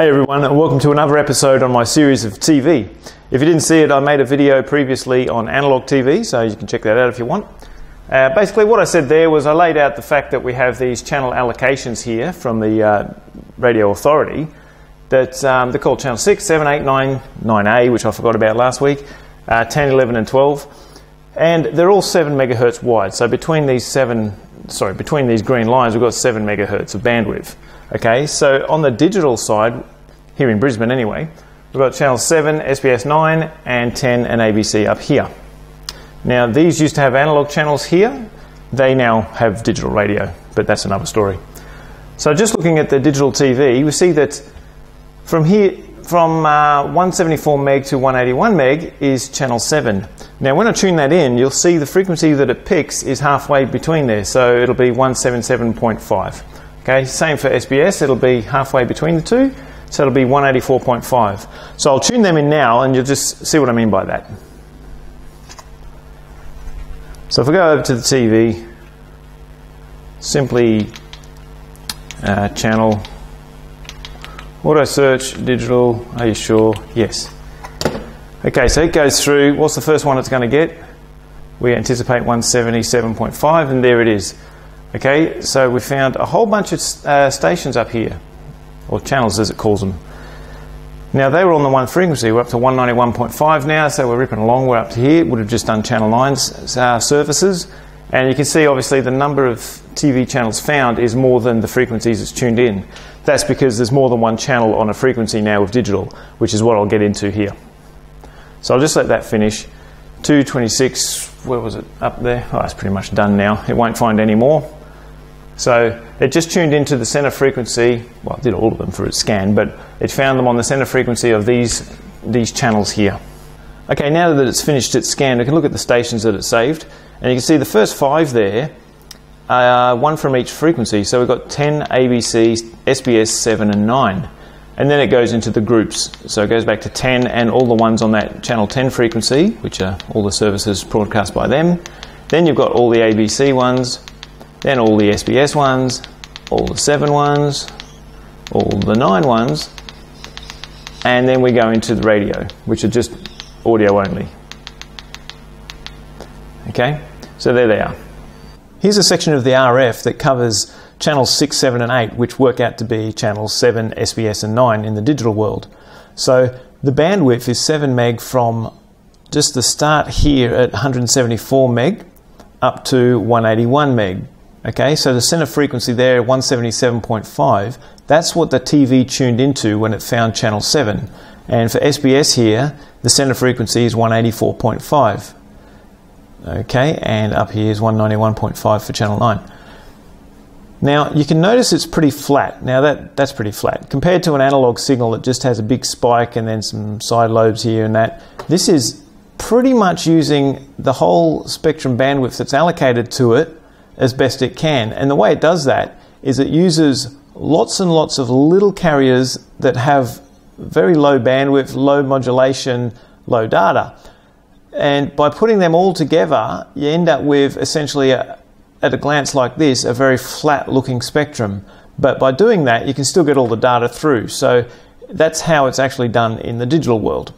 Hey everyone, and welcome to another episode on my series of TV. If you didn't see it, I made a video previously on analog TV, so you can check that out if you want. Basically what I said there was I laid out the fact that we have these channel allocations here from the Radio Authority that they're called channel 6, 7, 8, 9, 9A, which I forgot about last week, 10, 11 and 12, and they're all 7 megahertz wide. So between these green lines we've got 7 megahertz of bandwidth. Okay, so on the digital side, here in Brisbane anyway, we've got channel 7, SBS 9 and 10 and ABC up here. Now these used to have analog channels here, they now have digital radio, but that's another story. So just looking at the digital TV, we see that from here, from 174 meg to 181 meg is channel 7. Now when I tune that in, you'll see the frequency that it picks is halfway between there, so it'll be 177.5. Okay, same for SBS, it'll be halfway between the two, so it'll be 184.5. So I'll tune them in now and you'll just see what I mean by that. So if we go over to the TV, simply channel, auto search, digital, are you sure? Yes. Okay, so it goes through, what's the first one it's going to get? We anticipate 177.5 and there it is. Okay, so we found a whole bunch of stations up here, or channels as it calls them. Now they were on the one frequency, we're up to 191.5 now, so we're ripping along, we're up to here, would have just done channel 9's services, and you can see obviously the number of TV channels found is more than the frequencies it's tuned in. That's because there's more than one channel on a frequency now with digital, which is what I'll get into here. So I'll just let that finish. 226, where was it? Up there? Oh, it's pretty much done now, it won't find any more. So it just tuned into the center frequency, well it did all of them for its scan, but it found them on the center frequency of these channels here. Okay, now that it's finished its scan, we can look at the stations that it saved, and you can see the first 5 there are one from each frequency, so we've got 10, ABC, SBS, 7 and 9. And then it goes into the groups, so it goes back to 10 and all the ones on that channel 10 frequency, which are all the services broadcast by them. Then you've got all the ABC ones, then all the SBS ones, all the 7 ones, all the 9 ones, and then we go into the radio, which are just audio only. Okay, so there they are. Here's a section of the RF that covers channels 6, 7 and 8, which work out to be channels 7, SBS and 9 in the digital world. So the bandwidth is 7 meg from just the start here at 174 meg up to 181 meg. Okay, so the center frequency there, 177.5, that's what the TV tuned into when it found channel 7. And for SBS here, the center frequency is 184.5. Okay, and up here is 191.5 for channel 9. Now you can notice it's pretty flat. Now that's pretty flat. Compared to an analog signal that just has a big spike and then some side lobes here and that, this is pretty much using the whole spectrum bandwidth that's allocated to it as best it can. And the way it does that is it uses lots and lots of little carriers that have very low bandwidth, low modulation, low data. And by putting them all together, you end up with essentially at a glance like this, a very flat looking spectrum. But by doing that, you can still get all the data through. So that's how it's actually done in the digital world.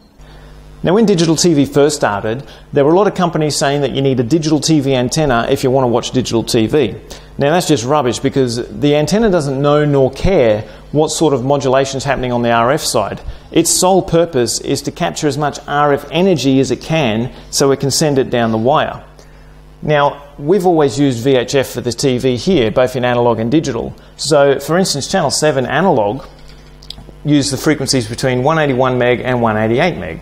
Now when digital TV first started, there were a lot of companies saying that you need a digital TV antenna if you want to watch digital TV. Now that's just rubbish because the antenna doesn't know nor care what sort of modulation is happening on the RF side. Its sole purpose is to capture as much RF energy as it can so it can send it down the wire. Now, we've always used VHF for the TV here, both in analog and digital. So, for instance, channel 7 analog used the frequencies between 181 meg and 188 meg.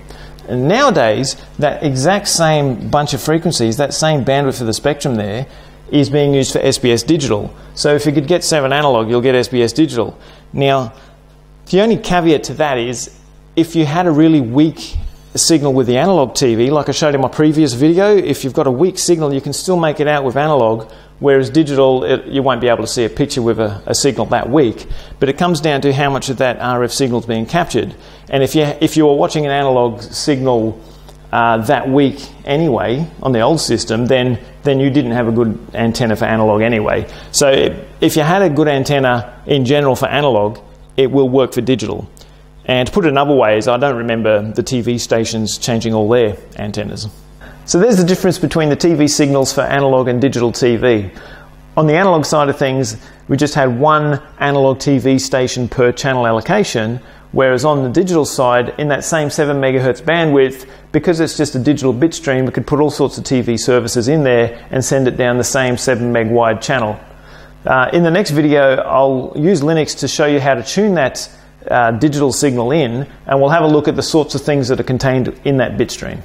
And nowadays, that exact same bunch of frequencies, that same bandwidth of the spectrum there, is being used for SBS digital. So if you could get 7 analog, you'll get SBS digital. Now, the only caveat to that is, if you had a really weak signal with the analog TV, like I showed in my previous video, if you've got a weak signal you can still make it out with analog, whereas digital you won't be able to see a picture with a signal that weak. But it comes down to how much of that RF signal is being captured, and if you were watching an analog signal that weak anyway on the old system, then you didn't have a good antenna for analog anyway. So if you had a good antenna in general for analog, it will work for digital. And to put it another way is I don't remember the TV stations changing all their antennas. So there's the difference between the TV signals for analog and digital TV. On the analog side of things, we just had one analog TV station per channel allocation, whereas on the digital side, in that same 7 megahertz bandwidth, because it's just a digital bit stream, we could put all sorts of TV services in there and send it down the same 7 meg wide channel. In the next video, I'll use Linux to show you how to tune that digital signal in, and we'll have a look at the sorts of things that are contained in that bit stream.